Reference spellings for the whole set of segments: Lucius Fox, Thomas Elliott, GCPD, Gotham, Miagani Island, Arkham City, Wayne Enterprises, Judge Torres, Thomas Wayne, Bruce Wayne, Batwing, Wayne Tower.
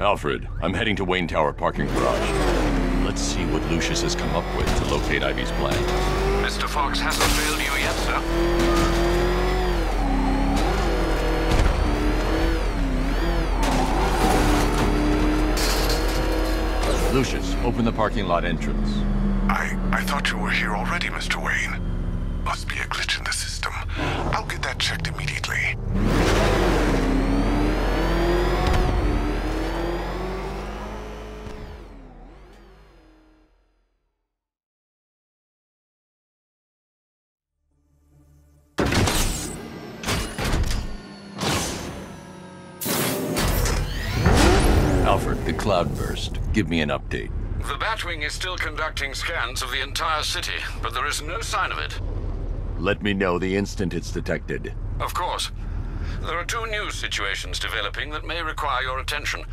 Alfred, I'm heading to Wayne Tower parking garage. Let's see what Lucius has come up with to locate Ivy's plan. Mr. Fox hasn't failed you yet, sir. Lucius, open the parking lot entrance. I thought you were here already, Mr. Wayne. Must be a glitch in the system. I'll get that checked immediately. Alfred, the cloudburst. Give me an update. The Batwing is still conducting scans of the entire city, but there is no sign of it. Let me know the instant it's detected. Of course. There are two new situations developing that may require your attention.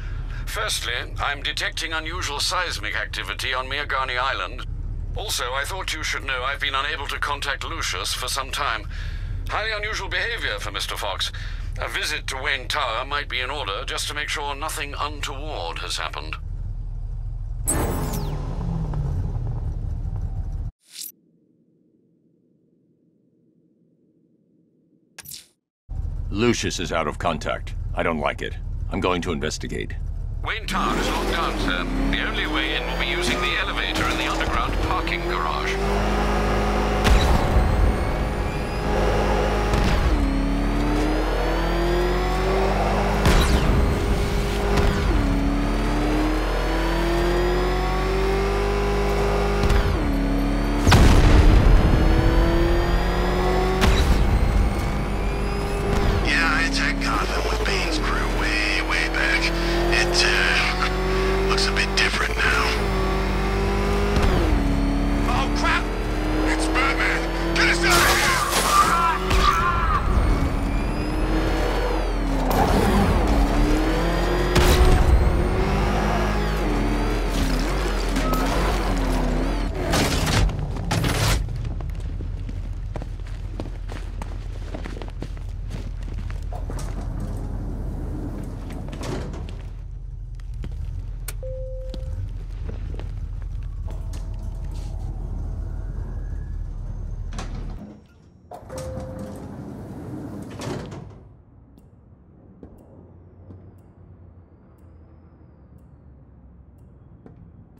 Firstly, I'm detecting unusual seismic activity on Miagani Island. Also, I thought you should know I've been unable to contact Lucius for some time. Highly unusual behavior for Mr. Fox. A visit to Wayne Tower might be in order just to make sure nothing untoward has happened. Lucius is out of contact. I don't like it. I'm going to investigate. Wayne Tower is locked down, sir. The only way in will be using the elevator in the underground parking garage.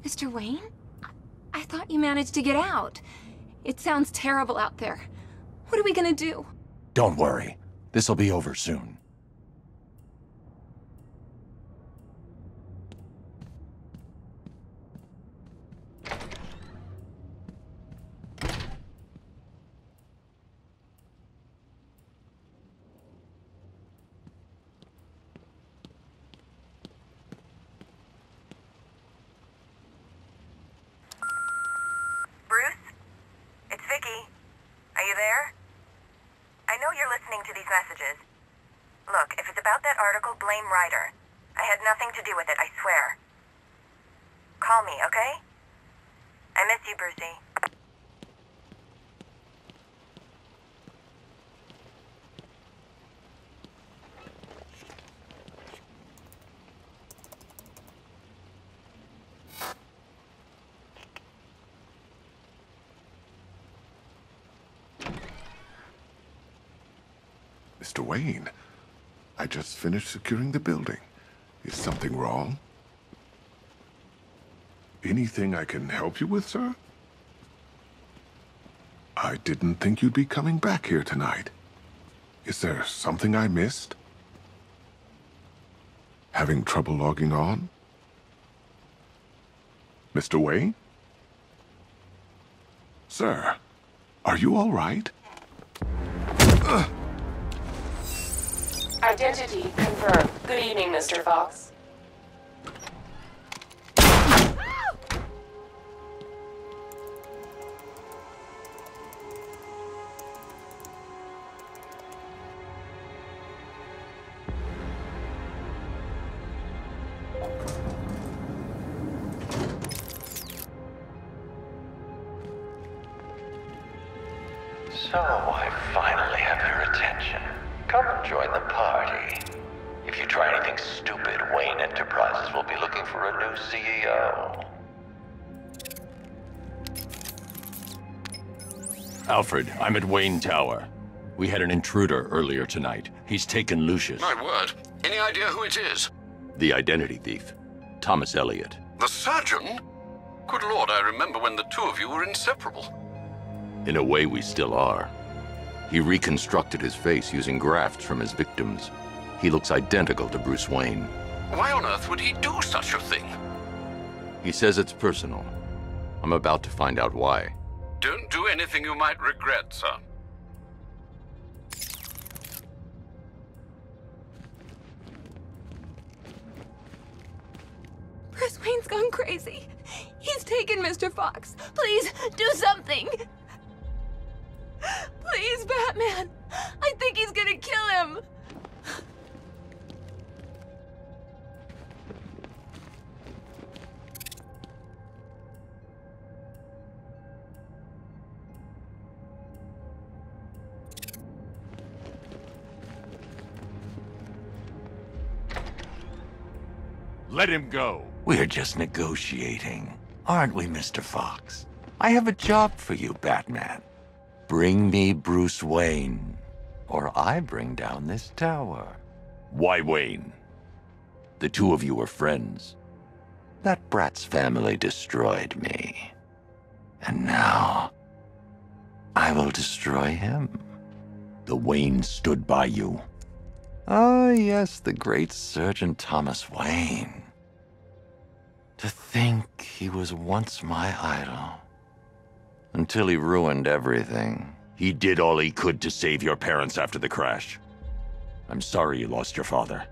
Mr. Wayne? I thought you managed to get out. It sounds terrible out there. What are we gonna do? Don't worry. This'll be over soon. Messages. Look, if it's about that article, blame Ryder. I had nothing to do with it, I swear. Call me, okay? I miss you, Brucey. Mr. Wayne, I just finished securing the building. Is something wrong? Anything I can help you with, sir? I didn't think you'd be coming back here tonight. Is there something I missed? Having trouble logging on? Mr. Wayne? Sir, are you all right? Identity confirmed. Good evening, Mr. Fox. So, I finally have your attention. Come and join the party. If you try anything stupid, Wayne Enterprises will be looking for a new CEO. Alfred, I'm at Wayne Tower. We had an intruder earlier tonight. He's taken Lucius. My word. Any idea who it is? The identity thief, Thomas Elliott. The surgeon? Good Lord, I remember when the two of you were inseparable. In a way, we still are. He reconstructed his face using grafts from his victims. He looks identical to Bruce Wayne. Why on earth would he do such a thing? He says it's personal. I'm about to find out why. Don't do anything you might regret, sir. Bruce Wayne's gone crazy. He's taken Mr. Fox. Please, do something. Please, Batman. I think he's gonna kill him. Let him go. We're just negotiating, aren't we, Mr. Fox? I have a job for you, Batman. Bring me Bruce Wayne, or I bring down this tower. Why Wayne? The two of you were friends. That brat's family destroyed me. And now, I will destroy him. The Wayne stood by you. Ah, yes, the great surgeon Thomas Wayne. To think he was once my idol. Until he ruined everything. He did all he could to save your parents after the crash. I'm sorry you lost your father,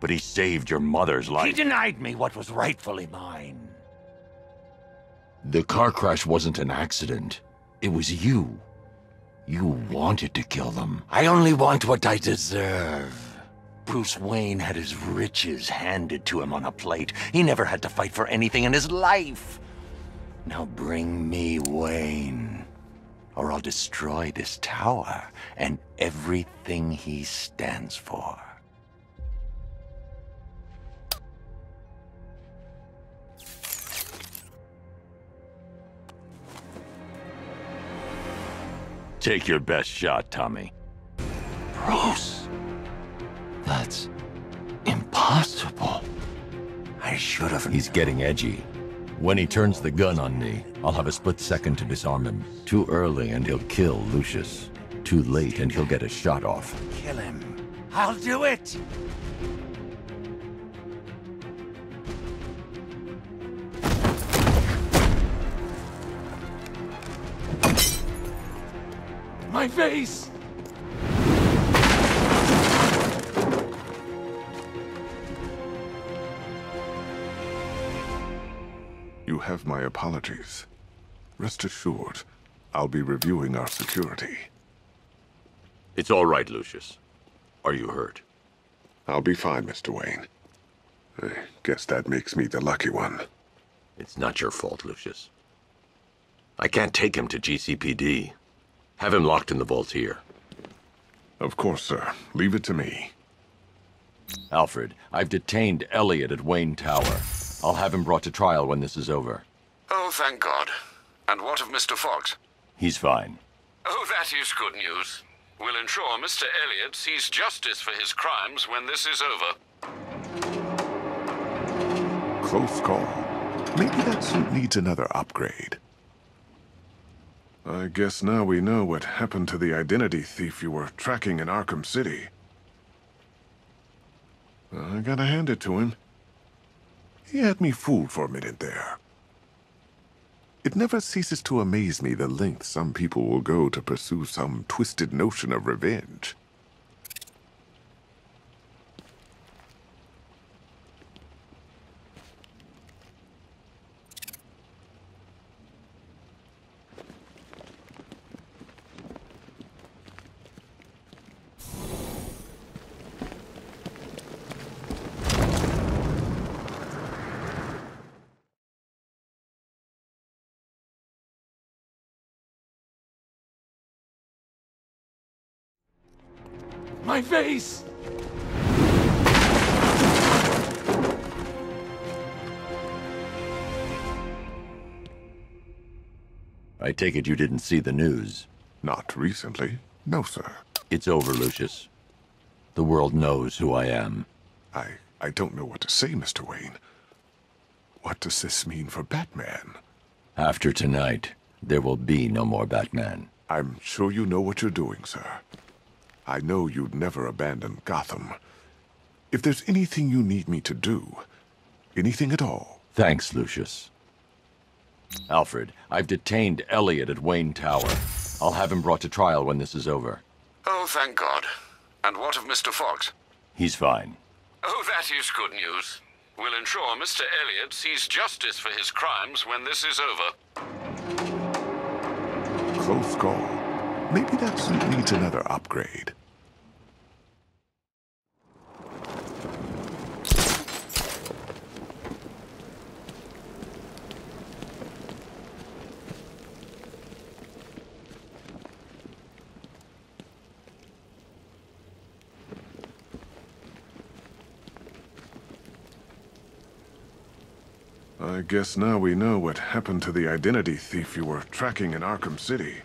but he saved your mother's life. He denied me what was rightfully mine. The car crash wasn't an accident. It was you. You wanted to kill them. I only want what I deserve. Bruce Wayne had his riches handed to him on a plate. He never had to fight for anything in his life. Now bring me Wayne, or I'll destroy this tower and everything he stands for. Take your best shot, Tommy. Bruce, that's impossible. I should have... He's getting edgy. When he turns the gun on me, I'll have a split second to disarm him. Too early and he'll kill Lucius. Too late and he'll get a shot off. Kill him. I'll do it! My face! You have my apologies. Rest assured, I'll be reviewing our security. It's all right, Lucius. Are you hurt? I'll be fine, Mr. Wayne. I guess that makes me the lucky one. It's not your fault, Lucius. I can't take him to GCPD. Have him locked in the vault here. Of course, sir. Leave it to me. Alfred, I've detained Elliott at Wayne Tower. I'll have him brought to trial when this is over. Oh, thank God. And what of Mr. Fox? He's fine. Oh, that is good news. We'll ensure Mr. Elliott sees justice for his crimes when this is over. Close call. Maybe that suit needs another upgrade. I guess now we know what happened to the identity thief you were tracking in Arkham City. I gotta hand it to him. He had me fooled for a minute there. It never ceases to amaze me the length some people will go to pursue some twisted notion of revenge. My face! I take it you didn't see the news? Not recently. No, sir. It's over, Lucius. The world knows who I am. I don't know what to say, Mr. Wayne. What does this mean for Batman? After tonight, there will be no more Batman. I'm sure you know what you're doing, sir. I know you'd never abandon Gotham. If there's anything you need me to do, anything at all... Thanks, Lucius. Alfred, I've detained Elliott at Wayne Tower. I'll have him brought to trial when this is over. Oh, thank God. And what of Mr. Fox? He's fine. Oh, that is good news. We'll ensure Mr. Elliott sees justice for his crimes when this is over. Close call. Maybe that suit needs another upgrade. I guess now we know what happened to the identity thief you were tracking in Arkham City.